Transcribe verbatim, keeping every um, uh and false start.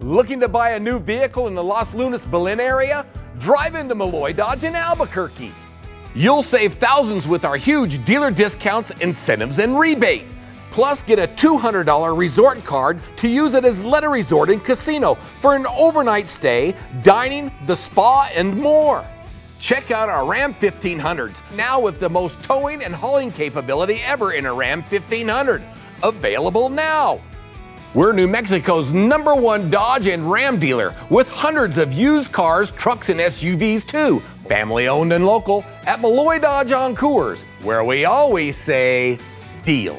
Looking to buy a new vehicle in the Los Lunas, Belen area? Drive into Melloy Dodge in Albuquerque. You'll save thousands with our huge dealer discounts, incentives, and rebates. Plus, get a two hundred dollar resort card to use at Isleta Resort and Casino for an overnight stay, dining, the spa, and more. Check out our Ram fifteen hundreds, now with the most towing and hauling capability ever in a Ram fifteen hundred. Available now. We're New Mexico's number one Dodge and Ram dealer, with hundreds of used cars, trucks, and S U Vs too. Family owned and local at Melloy Dodge on Coors, where we always say, deal.